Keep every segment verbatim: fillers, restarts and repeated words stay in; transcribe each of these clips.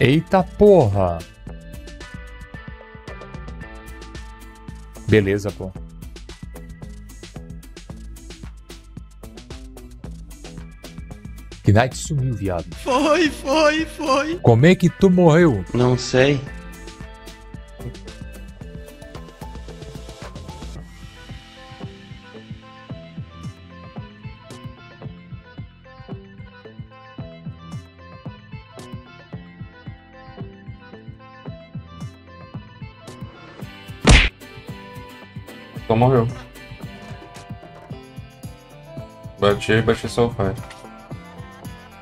Eita porra! Beleza, pô. Knight sumiu, viado. Foi, foi, foi. Como é que tu morreu? Não sei. Só morreu. Bati, bati só o pai.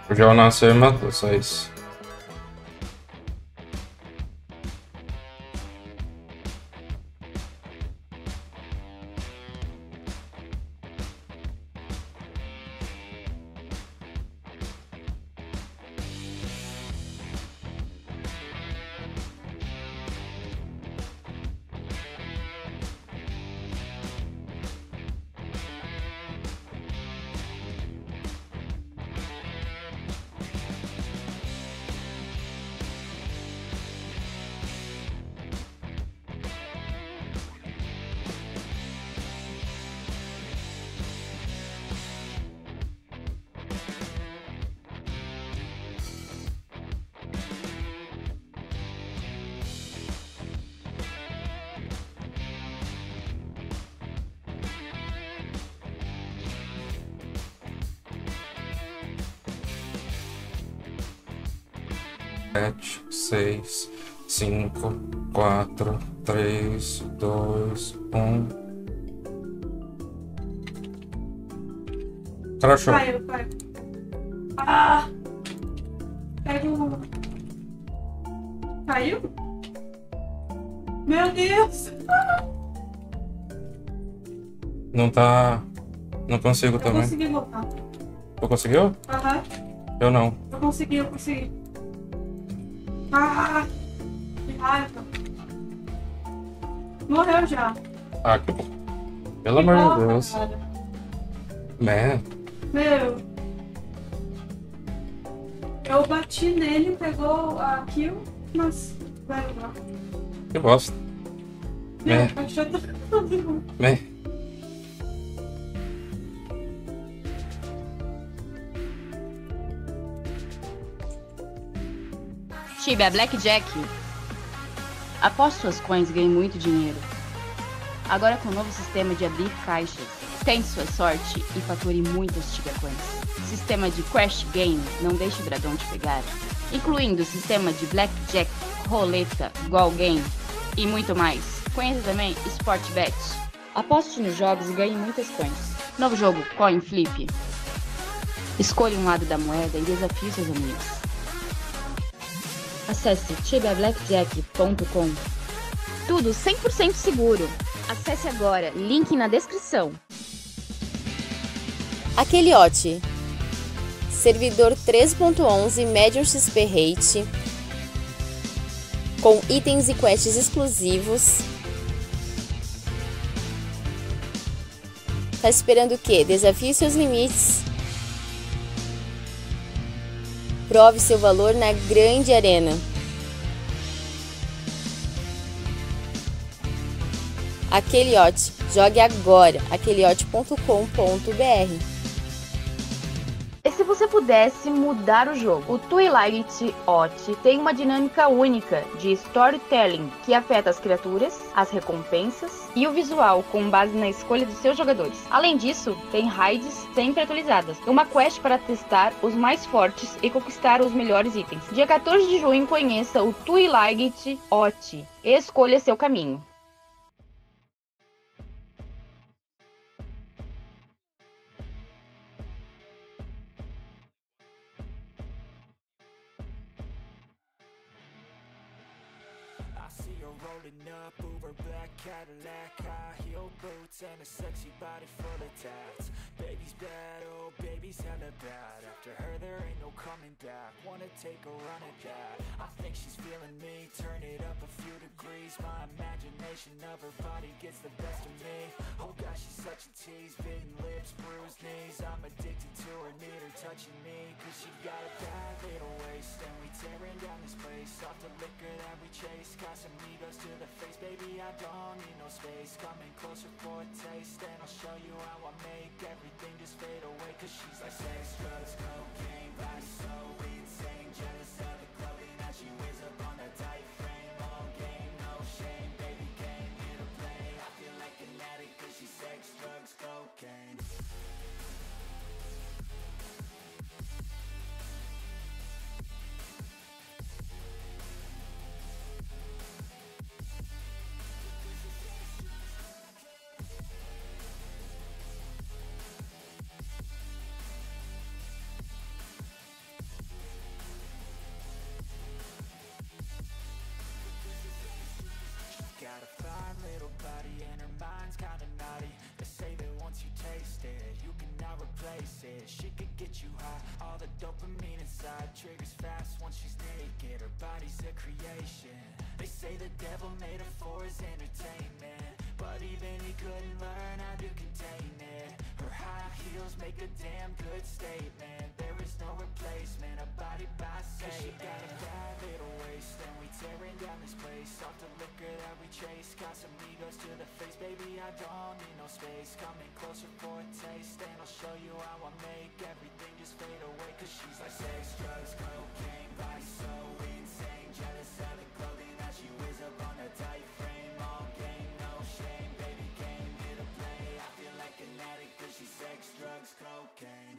O João nasceu e matou, só isso. sete, seis, cinco, quatro, três, dois, um. Tracho. Vai, vai. Ah! Caiu. Caiu? Meu Deus! Não tá. Não consigo eu também. Eu consegui voltar. Tu conseguiu? Aham. Eu não. Eu consegui, eu consegui. Ah! Que raiva! Morreu já. Ah, que bom. Pelo amor de Deus. Man. Meu. Eu bati nele, pegou a kill, mas vai lá. Que bosta. Meu, achou tudo. Man. Tibia Blackjack. Após suas coins, ganhe muito dinheiro. Agora com o novo sistema de abrir caixas, tente sua sorte e fature muitas Tiga Coins. Sistema de Crash Game, não deixe o dragão te pegar. Incluindo o sistema de Blackjack, Roleta, Gol Game e muito mais. Conheça também Sportbet. Aposte nos jogos e ganhe muitas coins. Novo jogo, Coin Flip. Escolha um lado da moeda e desafie seus amigos. Acesse tibia blackjack ponto com. Tudo cem por cento seguro. Acesse agora, link na descrição. AquelOT. Servidor três ponto onze, médium X P rate, com itens e quests exclusivos. Tá esperando o quê? Desafie seus limites. Prove seu valor na grande arena. AquelOT. Jogue agora. aquelot ponto com ponto br. E se você pudesse mudar o jogo? O TwilightOT tem uma dinâmica única de storytelling que afeta as criaturas, as recompensas e o visual com base na escolha dos seus jogadores. Além disso, tem raids sempre atualizadas, uma quest para testar os mais fortes e conquistar os melhores itens. Dia quatorze de junho, conheça o TwilightOT e escolha seu caminho. Cadillac, high heel boots and a sexy body full of tats. Baby's bad, oh baby's hella bad. After her there ain't no coming back. Wanna take a run at that. I think she's feeling me, turn it up a few degrees. My imagination of her body gets the best of me. Oh gosh, she's such a tease, bitten lips, bruised knees. I'm addicted to her, need her touching me. Cause she got a bad little waist, and we tearing down this place. Off the liquor that we chase, Casamigos to the face. Baby, I don't need no space, coming closer for a taste. And I'll show you how I make everything just fade away. Cause she's like sex, drugs, cocaine, life's so insane. Jealous of the clothing that she wears up on that tight frame. All game, no shame, baby, came here to play. I feel like an addict cause she's sex, drugs, cocaine. Got a fine little body and her mind's kinda naughty. They say that once you taste it, you cannot replace it. She could get you high, all the dopamine inside. Triggers fast once she's naked, her body's a creation. They say the devil made her for his entertainment, but even he couldn't learn how to contain it. Her high heels make a damn good statement. There is no replacement, a body by Sete. Cause she got a bad little waist, and we tearing down this place. Off the liquor that we chase, Casamigos to the face. Baby, I don't need no space, coming closer for a taste. And I'll show you how I make everything just fade away. Cause she's like sex, drugs, cocaine, vice, so insane. Jealous of the clothing that she wears up on a tight frame. All game, no shame, baby came here to play. I feel like an addict cause she's sex, drugs, cocaine.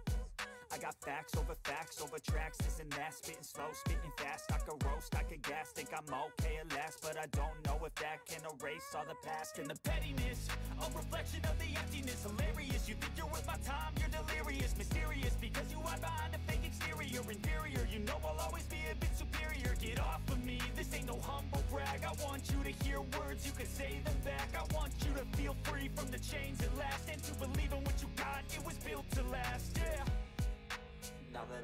I got facts over facts over tracks, this and that. Spitting slow, spitting fast, I could roast, I could gas. Think I'm okay at last, but I don't know if that can erase all the past. And the pettiness, a reflection of the emptiness. Hilarious, you think you're worth my time, you're delirious. Mysterious, because you hide behind a fake exterior. Inferior, you know I'll always be a bit superior. Get off of me, this ain't no humble brag. I want you to hear words, you can say them back. I want you to feel free from the chains at last, and to believe in what you got, it was built to last, yeah. Now that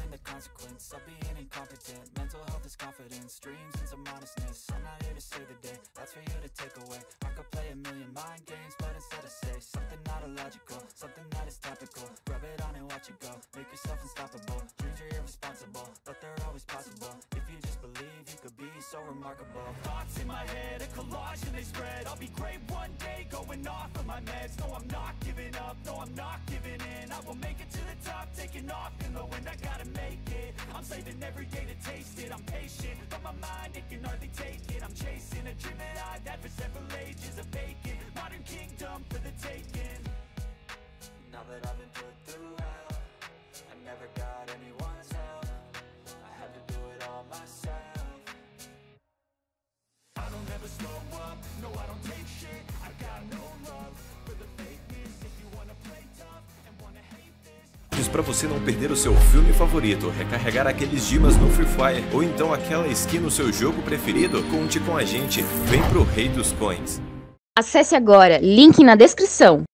learn the consequence of being incompetent. Mental health is confidence, dreams and some modestness. I'm not here to save the day, that's for you to take away. I could play a million mind games, but instead I say something not illogical, something that is topical. Rub it on and watch it go, make yourself unstoppable. Dreams are irresponsible, but they're always possible. If you just believe, you could be so remarkable. Thoughts in my head, a collage and they spread. I'll be great one day, going off of my meds. No, I'm not giving up, no, I'm not giving in. I will make it to the top, taking off in the wind. I gotta make it, I'm saving every day to taste it. I'm patient, but my mind, it can hardly take it. I'm chasing a dream that I've had for several ages. A vacant, modern kingdom for the taking. Now that I've been put through hell, I never got anyone's help. I had to do it all myself. I don't ever slow up, no I don't take shit. I've got no love for the fakeness. If you wanna play tough and wanna hate this. Diz pra você não perder o seu filme favorito, recarregar aqueles dimas no Free Fire ou então aquela skin no seu jogo preferido, conte com a gente, vem pro Rei dos Coins. Acesse agora, link na descrição.